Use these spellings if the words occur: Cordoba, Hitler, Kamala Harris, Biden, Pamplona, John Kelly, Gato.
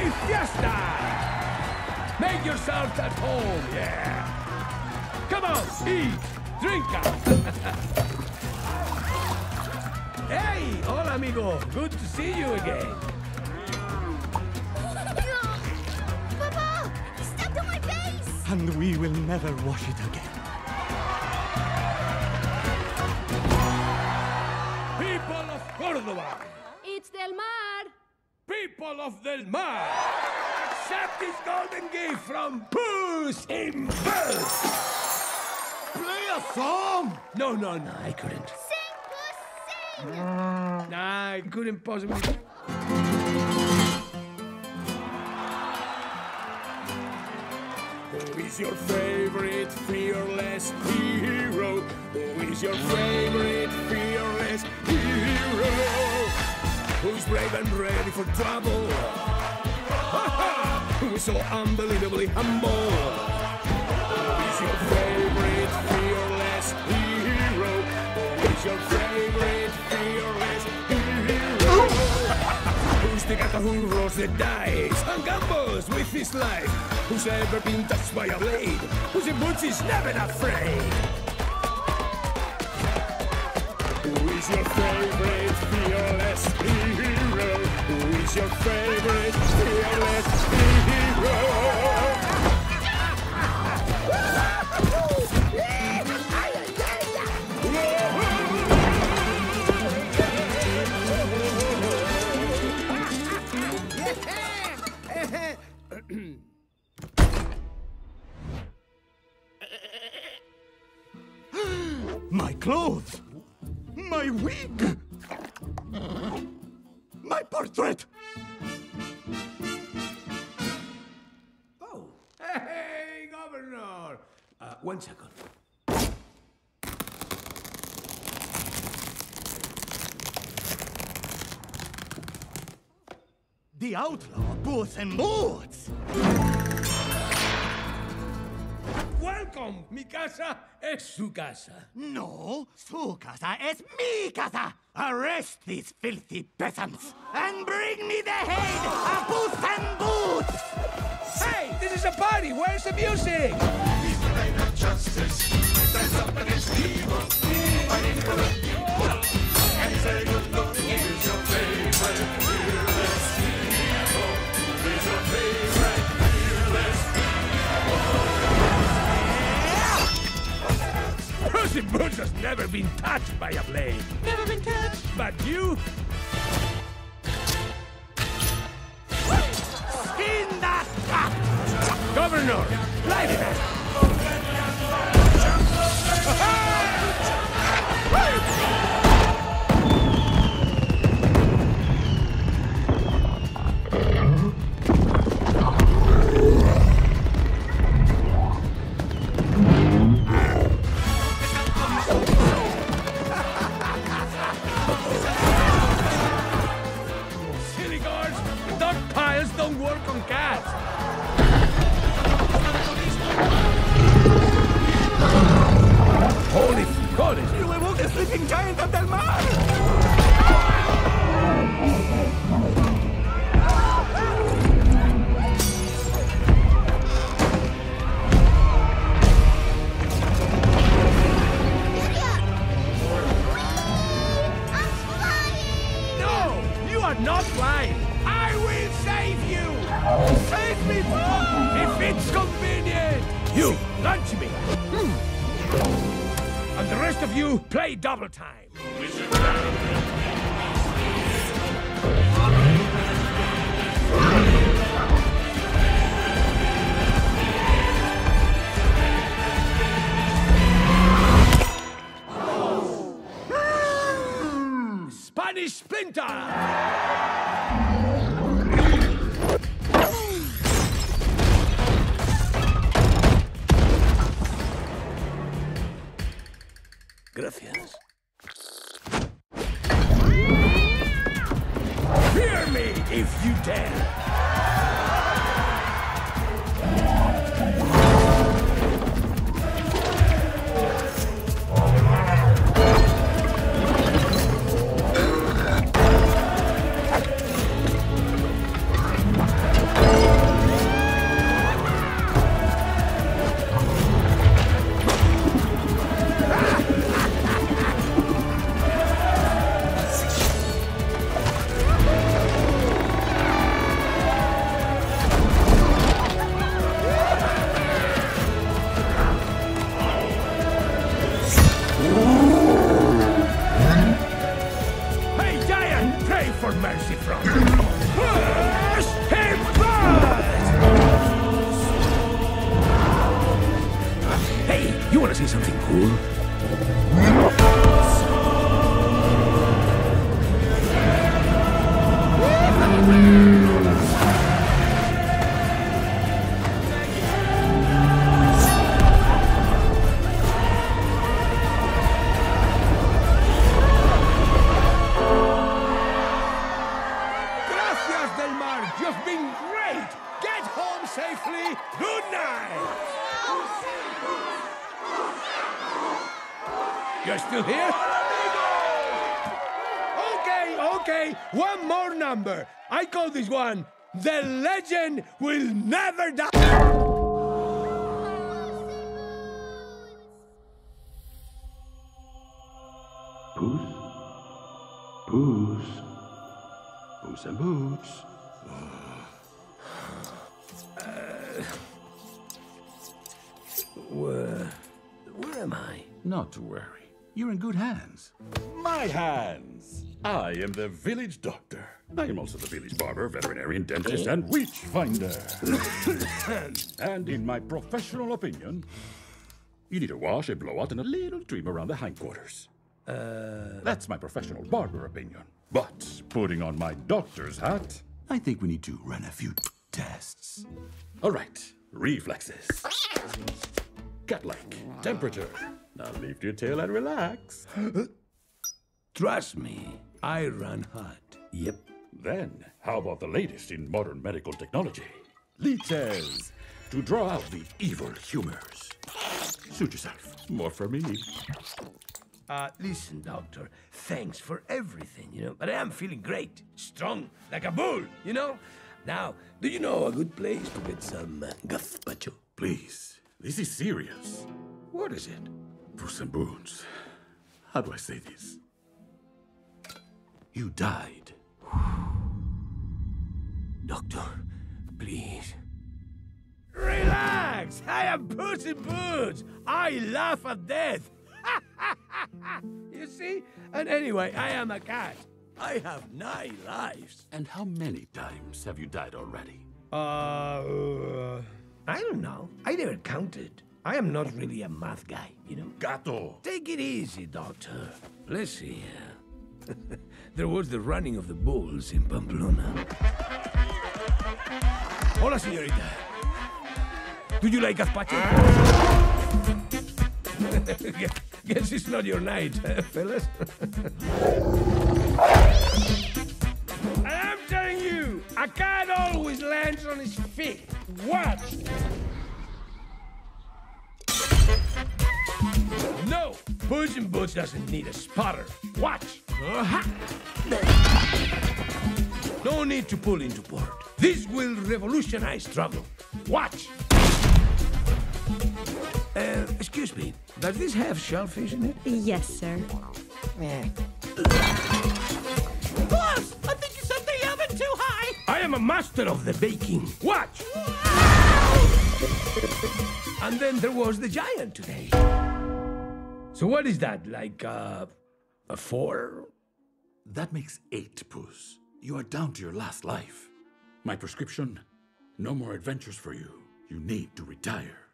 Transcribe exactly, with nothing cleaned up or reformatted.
¡Feliz fiesta! Make yourselves at home, yeah! Come on, eat, drink up! Hey, hola amigo, good to see you again. Papa, he stepped on my face! And we will never wash it again. People of Cordoba! It's Del Mar! People of Del Mar! Accept this golden gift from Puss in Boots! Play a song! No, no, no, I couldn't. Sing, Puss, sing! Nah, I couldn't possibly... Who is your favorite fearless hero? Who is your favorite fearless hero? Who's brave and ready for trouble? Who's so unbelievably humble? Who is your favorite fearless hero? Who is your favorite fearless hero? Who's the Gato who rolls the dice and gambles with his life? Who's ever been touched by a blade? Who's in boots is never afraid? Who is your favorite fearless hero? Who is your favorite fearless hero? My clothes, my wig, my portrait. Oh, hey, Governor. Uh, one second. The outlaw, Puss in Boots. Welcome! Mi casa es su casa. No, su casa es mi casa. Arrest these filthy peasants and bring me the head of Puss in Boots. Hey, this is a party. Where's the music? He's the reign of justice. He stands up against evil. Fighting for the people. And he's very good looking. He's your favorite fearless hero. He's your favorite fearless hero. Puss in Boots has never been touched by a blade. Never been touched. But you... Skin that cat! Governor, light it up! Double time. Oh. Spanish Splinter! Gracias. Fear me if you dare. try one more number. I call this one, The Legend Will Never Die. Boos, boos, boos and boos. Uh, where, where am I? Not to worry. You're in good hands. My hands! I am the village doctor. I am also the village barber, veterinarian, dentist, and witch finder. And in my professional opinion, you need a wash, a blowout, and a little trim around the hindquarters. Uh, That's my professional barber opinion. But putting on my doctor's hat, I think we need to run a few tests. All right, reflexes. Cat-like, temperature. Now lift your tail and relax. Trust me, I run hot. Yep. Then, how about the latest in modern medical technology? Leeches, to draw out the evil humors. Suit yourself, more for me. Uh, listen, doctor, thanks for everything, you know, but I am feeling great, strong, like a bull, you know? Now, do you know a good place to get some uh, gazpacho? Please, this is serious. What is it? Puss and Boons. How do I say this? You died. Doctor, please. Relax! I am Puss and Boons! I laugh at death! You see? And anyway, I am a cat. I have nine lives. And how many times have you died already? Uh, uh... I don't know. I never counted. I am not really a math guy, you know? Gato! Take it easy, doctor. Let's see. There was the running of the bulls in Pamplona. Hola, señorita. Do you like gazpacho? Guess it's not your night, uh, fellas. And I'm telling you, a cat always lands on his feet. Watch! No! Puss in Boots doesn't need a spotter. Watch! Uh-huh. No need to pull into port. This will revolutionize travel. Watch! Uh, excuse me, does this have shellfish in it? Yes, sir. Yeah. Boss, I think you set the oven too high! I am a master of the baking. Watch! And then there was the giant today. So what is that, like, uh, a four? That makes eight, Puss. You are down to your last life. My prescription, no more adventures for you. You need to retire.